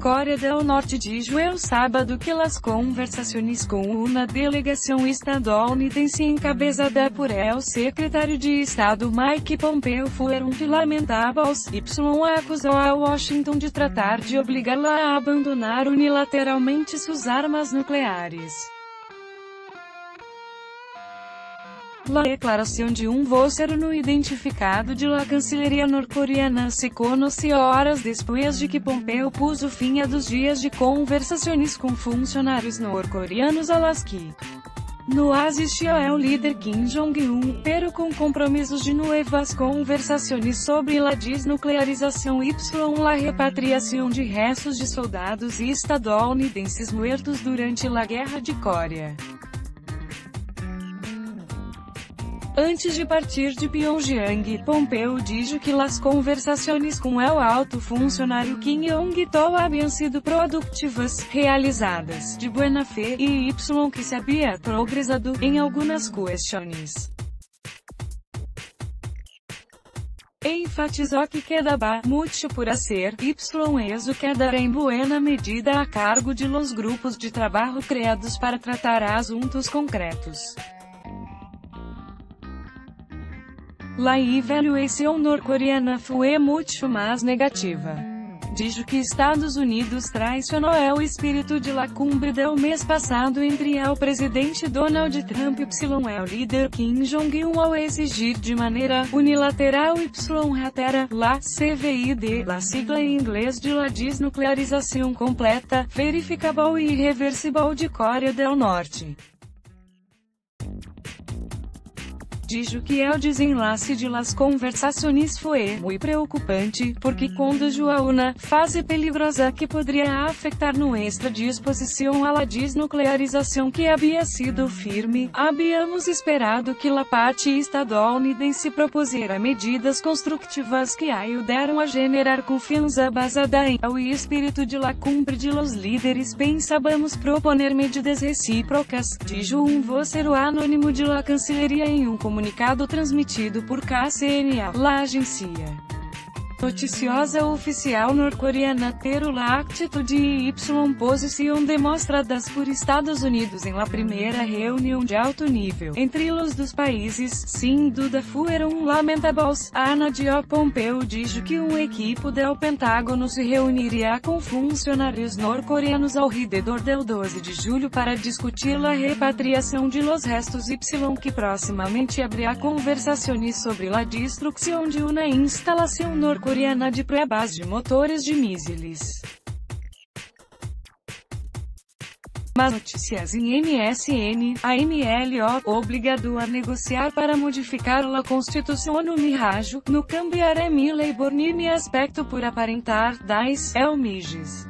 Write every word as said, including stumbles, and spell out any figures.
Coreia do Norte diz ao sábado que as conversações com uma delegação estadunidense encabeçada por el secretário de Estado Mike Pompeo foram fundamentais. Y acusou a Washington de tratar de obrigá-la a abandonar unilateralmente suas armas nucleares. A declaração de um vocero não identificado de la cancelaria norcoreana se conheceu horas depois de que Pompeo pôs o fim a dos dias de conversações com funcionários norcoreanos a las que no assistiu ao líder Kim Jong-un, pero com compromissos de novas conversações sobre la desnuclearização y la repatriação de restos de soldados estadunidenses muertos durante la Guerra de Coreia. Antes de partir de Pyongyang, Pompeo disse que as conversações com o alto funcionário Kim Jong-tol haviam sido produtivas, realizadas de boa fé, e y que se havia progressado em algumas questões. Enfatizou que quedaba mucho por hacer, y eso quedará en buena medida a cargo de los grupos de trabalho criados para tratar assuntos concretos. La evaluação norcoreana foi muito mais negativa. Diz que Estados Unidos traicionou o espírito de la cumbre do mês passado entre o presidente Donald Trump e o líder Kim Jong-un ao exigir de maneira unilateral y ratera, la C V I D, la sigla em inglês de la desnuclearização completa, verificável e irreversível de Coreia do Norte. Diz que o desenlace de las conversações foi muito preocupante, porque conduziu a uma fase peligrosa que poderia afetar nossa disposição à desnuclearização que havia sido firme. Habíamos esperado que a parte estadunidense propusera medidas construtivas que ajudaram a generar confiança baseada em o espírito de la cumbre de los líderes. Pensávamos proponer medidas recíprocas, diz um vocero anônimo de la cancelaria em um comunicado. Comunicado transmitido por K C N A, la agência noticiosa oficial norcoreana, pero la atitude y posição demonstradas por Estados Unidos em la primeira reunião de alto nível entre los dos países, sem dúvida foram lamentáveis. Ana de O. Pompeo diz que um equipo do Pentágono se reuniria com funcionários norcoreanos ao redor do doze de julho para discutir a repatriação de los restos y que proximamente abrirá conversações sobre la destruição de uma instalação norcoreana coreana de pré-base de motores de mísseis. Mas notícias em M S N, a M L O, obrigado a negociar para modificar a Constituição no Mirrajo, no cambiar a mi lei bornime aspecto por aparentar, dez, é o M I G S.